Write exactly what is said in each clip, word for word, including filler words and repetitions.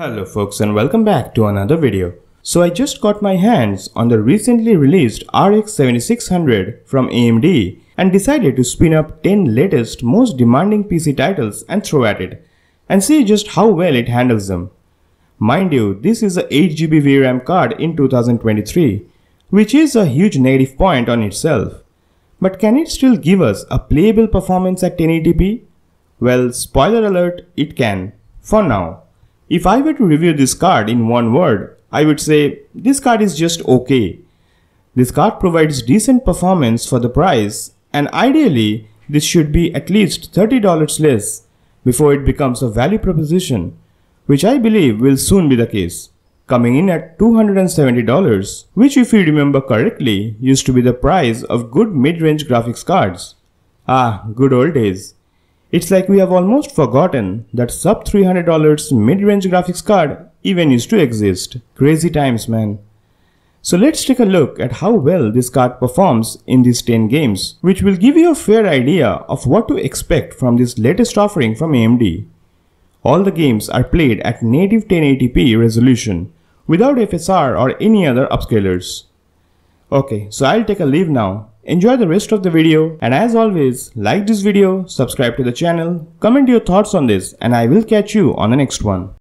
Hello folks, and welcome back to another video. So I just got my hands on the recently released R X seventy-six hundred from A M D and decided to spin up ten latest most demanding P C titles and throw at it and see just how well it handles them. Mind you, this is a eight G B V RAM card in two thousand twenty-three, which is a huge negative point on itself. But can it still give us a playable performance at ten eighty p? Well, spoiler alert, it can, for now. If I were to review this card in one word, I would say this card is just okay. This card provides decent performance for the price, and ideally this should be at least thirty dollars less before it becomes a value proposition, which I believe will soon be the case, coming in at two hundred seventy dollars, which if you remember correctly used to be the price of good mid-range graphics cards. Ah, good old days. It's like we have almost forgotten that sub three hundred dollars mid-range graphics card even used to exist. Crazy times, man. So let's take a look at how well this card performs in these ten games, which will give you a fair idea of what to expect from this latest offering from A M D. All the games are played at native ten eighty p resolution without F S R or any other upscalers. Okay, so I'll take a leave now. Enjoy the rest of the video, and as always, like this video, subscribe to the channel, comment your thoughts on this, and I will catch you on the next one.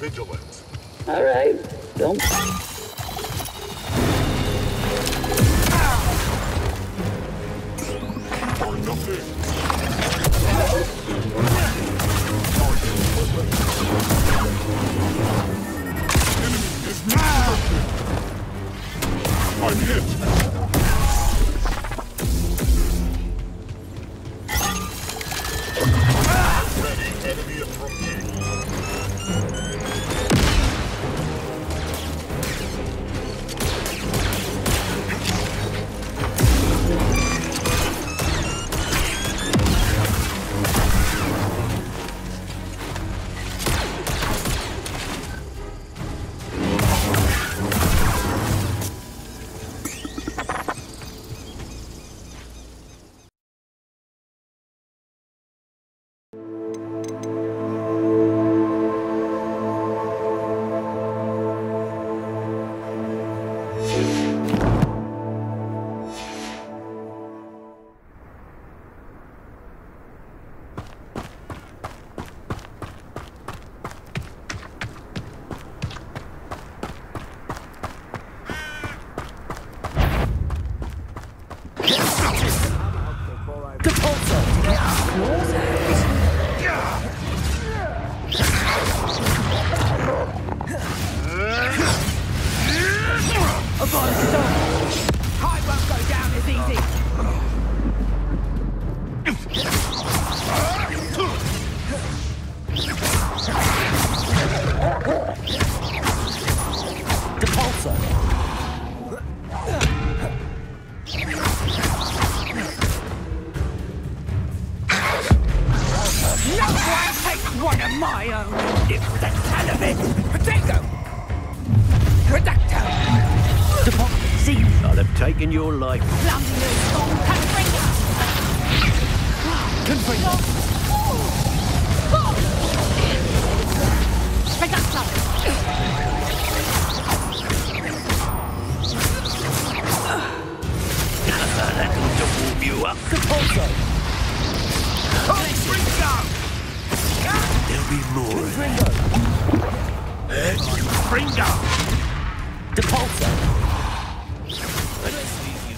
Vigilant. All right, don't. Or nothing. I'm hit. risk in your life. Landing a storm can bring it. Can bring it. Make that sound. That ought to warm you up. Support zone. Oh, bring down. There'll be more. Bring down the pulsar. Let's see you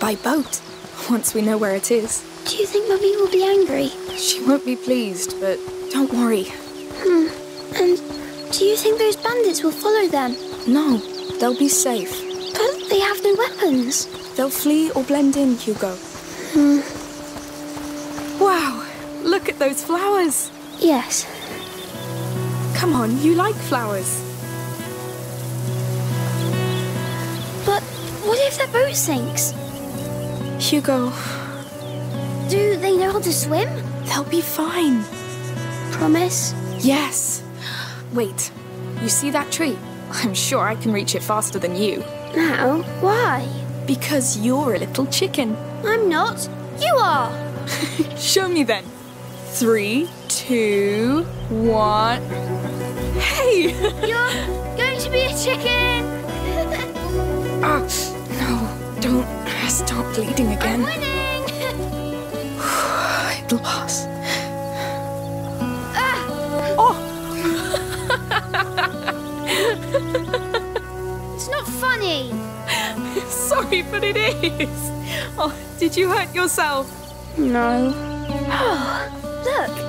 by boat, once we know where it is. Do you think Mummy will be angry? She won't be pleased, but don't worry. Hmm. And do you think those bandits will follow them? No, they'll be safe. But they have no weapons. They'll flee or blend in, Hugo. Hmm. Wow, look at those flowers. Yes. Come on, you like flowers. But what if their boat sinks? Hugo... Do they know how to swim? They'll be fine. Promise? Yes. Wait, you see that tree? I'm sure I can reach it faster than you. Now? Why? Because you're a little chicken. I'm not. You are. Show me then. Three, two, one... Hey! You're going to be a chicken! Ah, oh, no, don't. Stop bleeding again. I'm winning. It'll pass. Ah. Oh! It's not funny. Sorry, but it is. Oh, did you hurt yourself? No. Oh, look.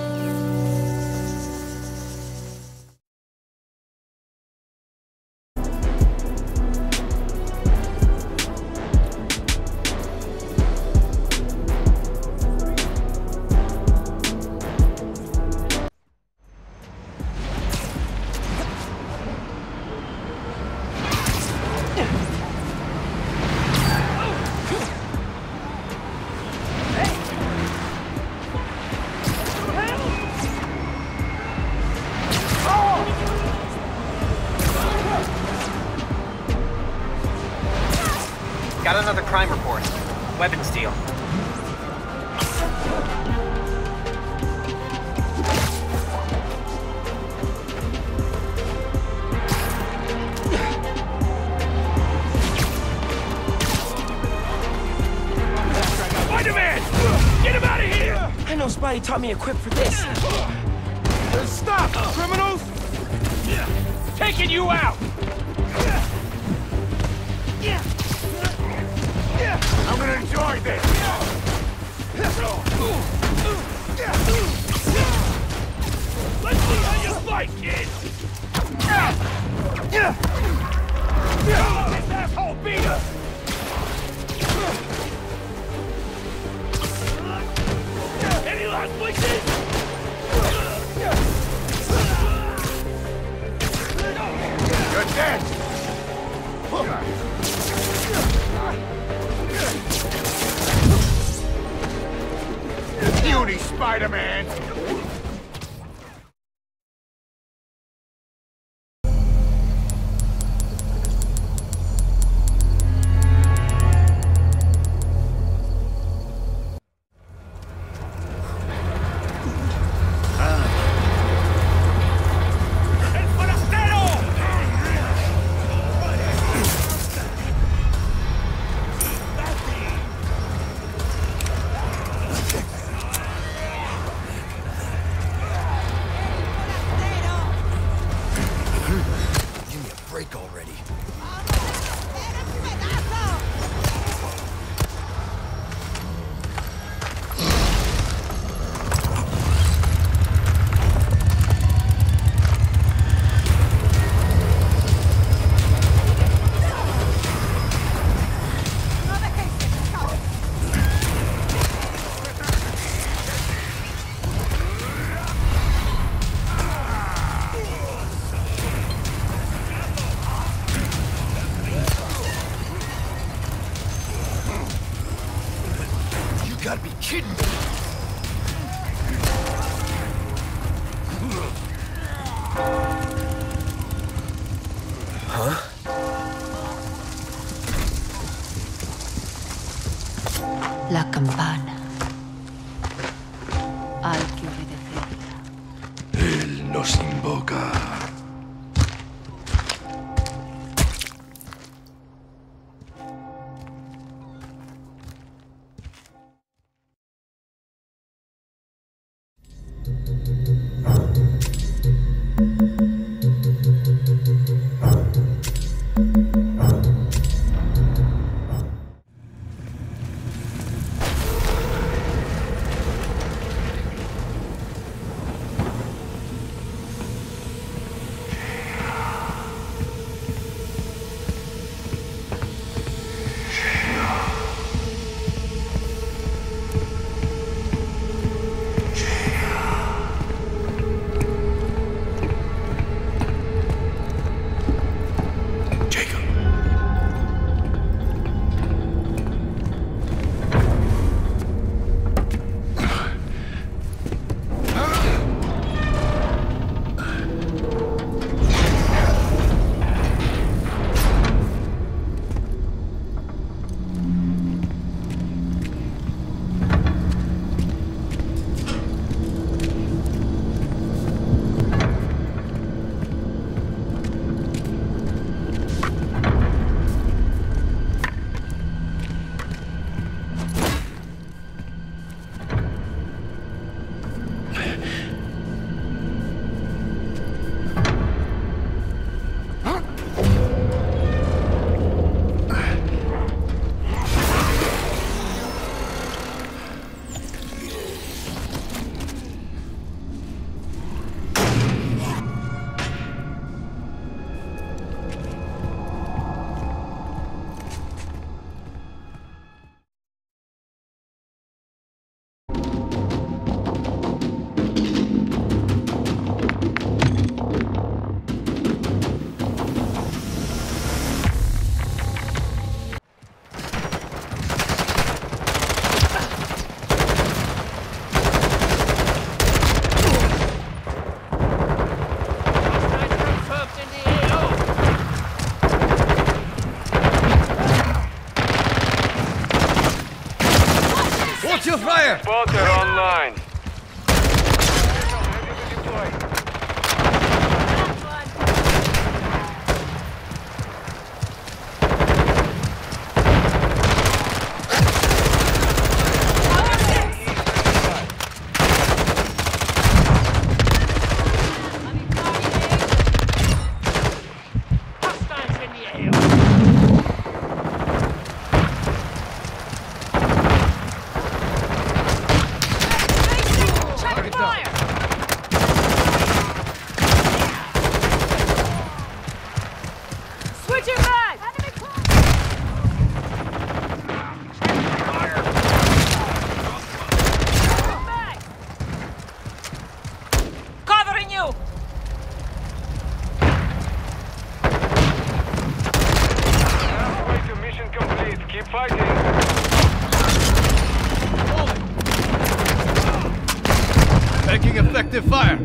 Got another crime report. Weapon steal. Spider-Man! Get him out of here! I know Spidey taught me equipped for this. Stop, criminals! Taking you out! right there. Let's see how you fight, kid. Oh, this asshole beat us. Any last flickers? Good dance. Puny Spider-Man! Water online. Hostiles in the air. Active fire!